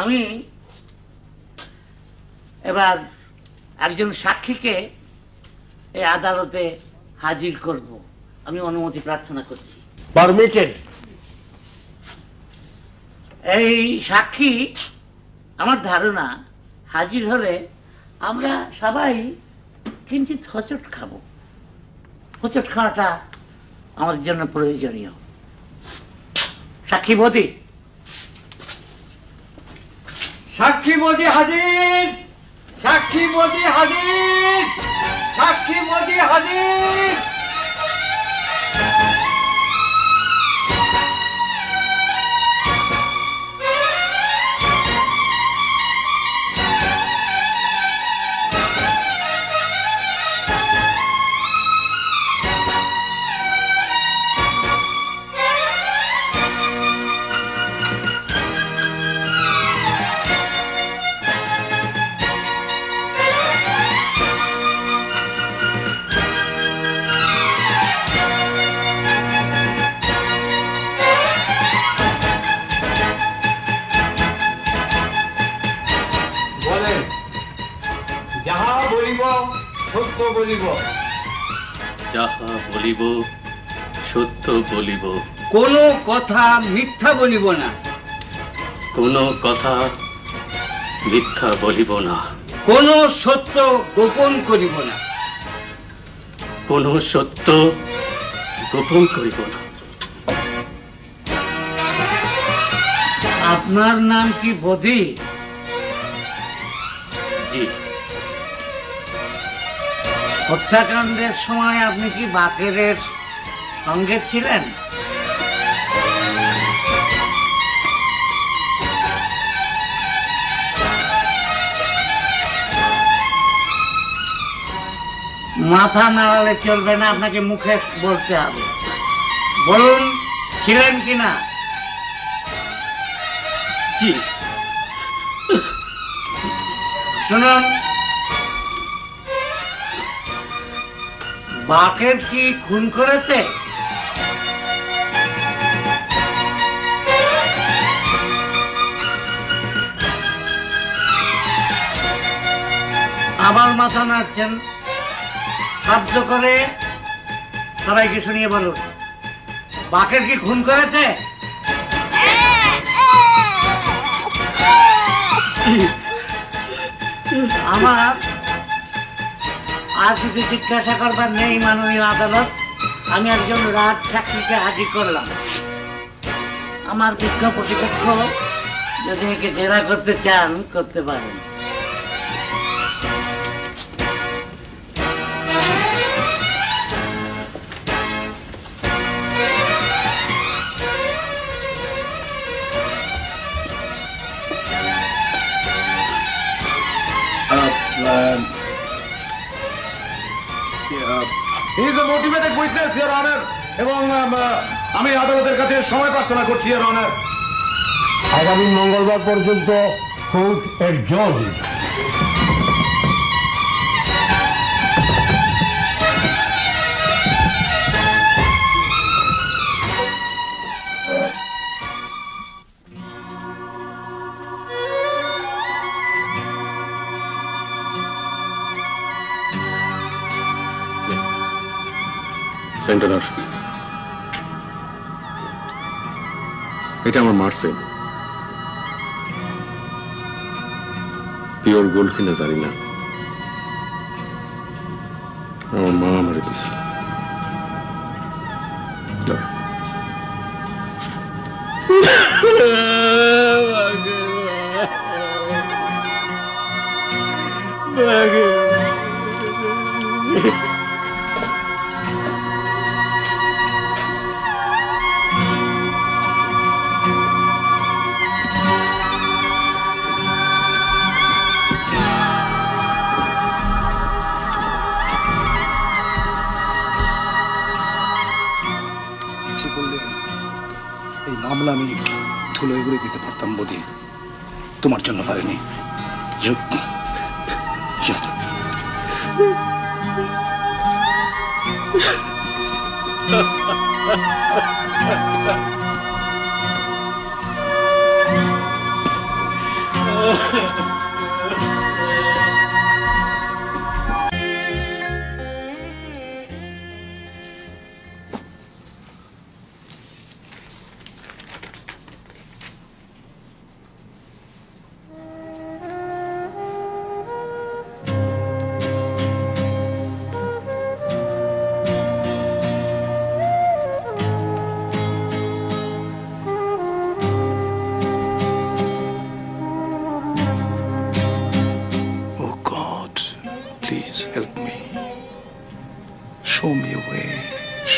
আমি এবার একজন সাক্ষীকে এই আদালতে হাজির করব, আমি অনুমতি প্রার্থনা করছি। পারমিটেড। এই সাক্ষী আমার ধারণা হাজির হলে আমরা সবাই কিঞ্চিত হোঁচট খাব, হোঁচট খাওয়াটা আমার জন্য প্রয়োজনীয়। সাক্ষীবতী সাক্ষীবতী হাজির, সাক্ষীবতী হাজির, সাক্ষীবতী হাজির। যাহা বলিব সত্য বলিব, কোন কথা মিথ্যা বলিব না, কোন কথা মিথ্যা বলিব না, কোন সত্য গোপন করিব না, কোন সত্য গোপন করিব না। আপনার নাম কি বধি? জি। হত্যাকাণ্ডের সময় আপনি কি বাকেরের সঙ্গে ছিলেন? মাথা নাড়ালে চলবে না, আপনাকে মুখে বলতে হবে। বলুন, ছিলেন কিনা? জি। শুনুন, বাকের কি খুন করেছে? আবার মাথা নাড়ছেন, শব্দ করে সবাইকে শুনিয়ে বলুন, বাকের কি খুন করেছে? আমার আর কিছু জিজ্ঞাসা করবার নেই মাননীয় আদালত, আমি একজন রাত সাক্ষীকে হাজির করলাম। আমার বিজ্ঞ প্রতিপক্ষ যদি একে জেরা করতে চান করতে পারেন। আমি আদালতের কাছে সময় প্রার্থনা করছি ইওর অনার। আগামী মঙ্গলবার পর্যন্ত কোর্ট এডজর্ন। এটা আমার মার্সেল, পিওর গোল্ড কিনা জানি না, আমার মা আমার দিয়েছিল। আমি ধুলোয় ঘুরে দিতে পারতাম বধি, তোমার জন্য পারিনি।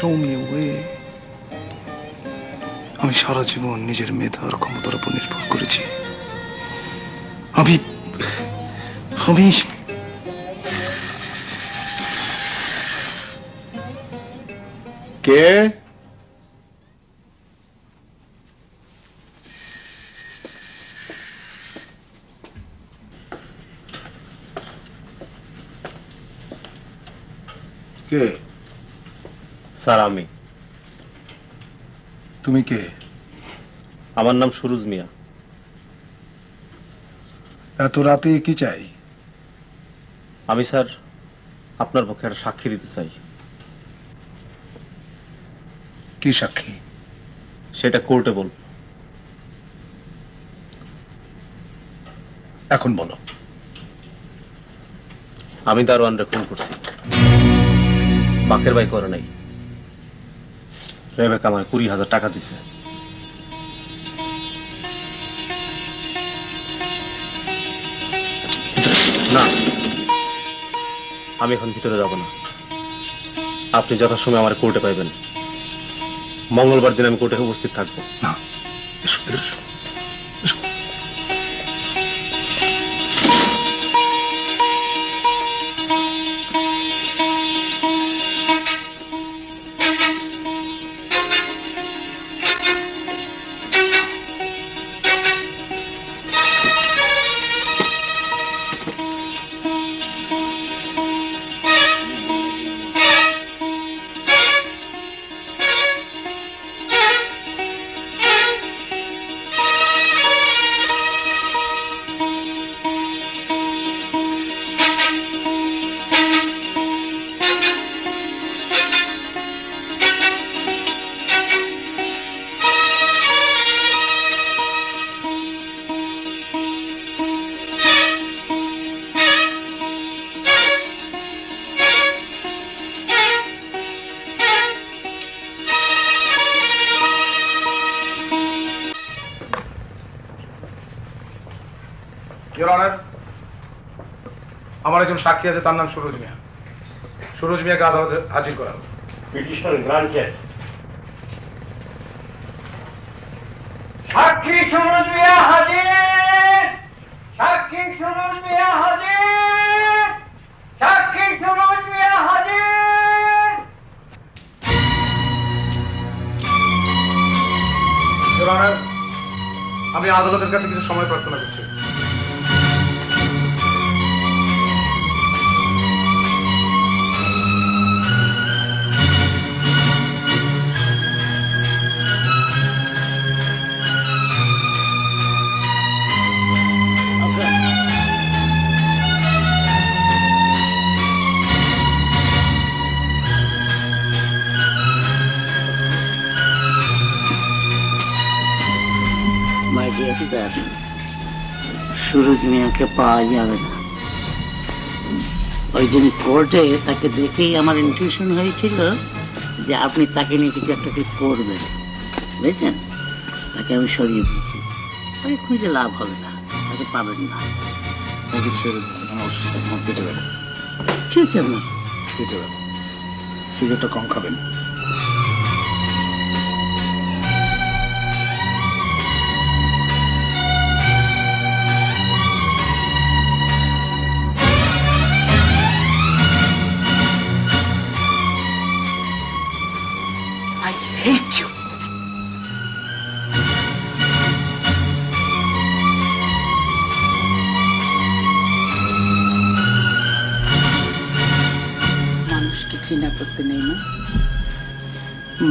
show me a way. আমি সারা জীবন নিজের মেধার ক্ষমতার উপর নির্ভর করেছি। আমি কে? কে? স্যার আমি। তুমি কে? আমার নাম সুরজ মিয়া। এত রাতে কি চাই? আমি স্যার আপনার পক্ষে একটা সাক্ষী দিতে চাই। কি সাক্ষী? সেটা কোর্টে বলব। এখন বলো। আমি দারোয়ানরে খুন করছি, বাকের ভাই করে নাই। রেবেকা আমার 20,000 টাকা দিছে। না, আমি এখন ভিতরে যাব না। আপনি যথাসময়ে আমার কোর্টে পাইবেন। মঙ্গলবার দিন আমি কোর্টে উপস্থিত থাকবো। না, আমার একজন সাক্ষী আছে, তার নাম সুরজ মিয়া। সুরজ মিয়াকে আদালতে হাজির করা হবে। Petition granted. সাক্ষী সুরজ মিয়া হাজির। সাক্ষী সুরজ মিয়া হাজির। সাক্ষী সুরজ মিয়া হাজির। Your Honor, আমি আদালতের কাছে কিছু সময় প্রার্থনা করছি। সুরজ মিয়াকে পাওয়া যাবে না। ওই দিন কোর্টে তাকে দেখেই আমার ইনটিউশন হয়েছিল যে আপনি তাকে নিয়ে কিছু একটা কিছু করবেন, বুঝছেন? তাকে আমি সরিয়ে দিয়েছি। তাকে খুঁজে লাভ হবে না, তাকে পাবেন না। কেটে গেল, ঠিক আছে? আপনার কেটে গেল। সিগারেটটা কম খাবেন।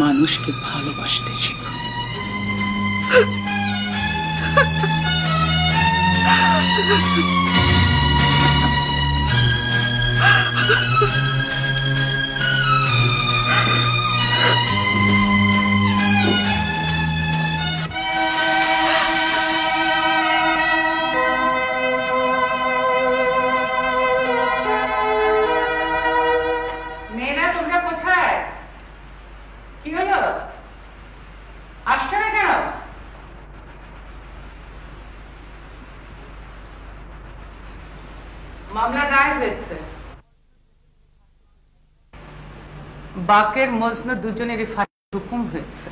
মানুষকে ভালোবাসতে শিখুন। বাকের মজনু দুজনেরই ফাঁসির হুকুম হয়েছে।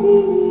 Thank you.